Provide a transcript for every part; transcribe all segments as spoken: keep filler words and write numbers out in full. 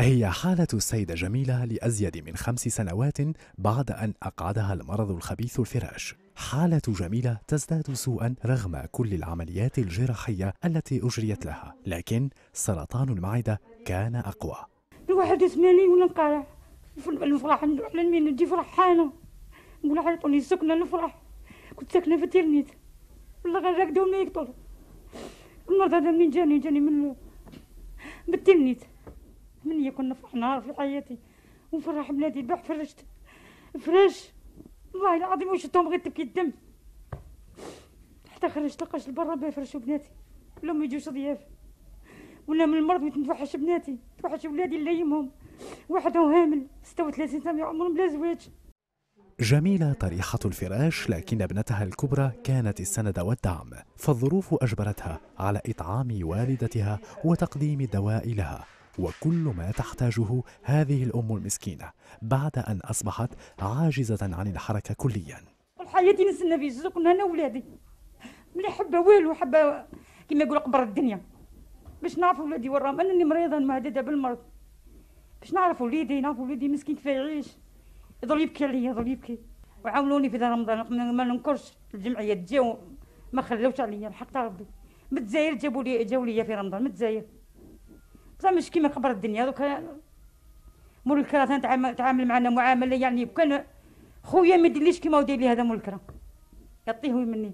هي حالة السيدة جميلة لأزيد من خمس سنوات بعد أن أقعدها المرض الخبيث الفراش. حالة جميلة تزداد سوءا رغم كل العمليات الجراحية التي أجريت لها، لكن سرطان المعدة كان أقوى. الواحد يسمعني ولا نقرع في الفرح، نروح للمين نجي فرحانة، نقول عيطوني سكنة الفرح، كنت ساكنة في التيرنيت، والله غير راكدهم ما يقتلوا. المرض هذا منين جاني؟ جاني من بالتيرنيت. من يكون نفرح نهار في حياتي ونفرح بلادي، البارح فرشت فرش والله العظيم وشتهم غير تبكي الدم، حتى خرجت لقاش لبرا باه يفرشوا بناتي ولا ما يجوش ضياف، ولا من المرض متنتوحش بناتي، توحش ولادي نلايمهم، واحد هو هامل ستة وثلاثين سنة عمره بلا زواج. جميلة طريحة الفراش، لكن ابنتها الكبرى كانت السند والدعم، فالظروف أجبرتها على إطعام والدتها وتقديم الدواء لها وكل ما تحتاجه هذه الأم المسكينة بعد أن أصبحت عاجزة عن الحركة كلياً. حياتي نستنى في زوقنا أنا وولادي، ملي حبة والو حبة كما يقولوا قبر الدنيا، باش نعرف ولادي وراهم. أنا اللي مريضة مهددة بالمرض، باش نعرف وليدي، نعرف وليدي مسكين كيف يعيش، يظل يبكي عليا، يظل يبكي. وعاونوني في دار رمضان ما ننكرش، الجمعية جاو ما خلوش عليا، الحق تاع ربي. من الجزائر جابوا لي، جاو لي في رمضان من الجزائر، بصح مش كيما قبر الدنيا. دوكا مول الكرا تعامل معنا معامله يعني كان خويا ما يديرليش كيما هو داير لي هذا مول الكرا، يعطيه مني.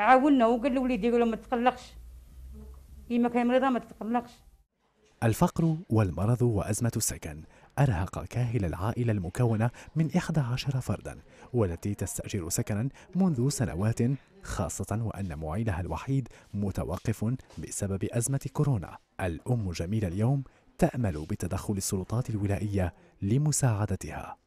عاوننا وقال لوليدي قال له ما تقلقش، كيما كان مريضه ما تقلقش. الفقر والمرض وازمه السكن ارهق كاهل العائله المكونه من أحد عشر فردا، والتي تستاجر سكنا منذ سنوات، خاصه وان معيدها الوحيد متوقف بسبب ازمه كورونا. الأم جميلة اليوم تأمل بتدخل السلطات الولائية لمساعدتها.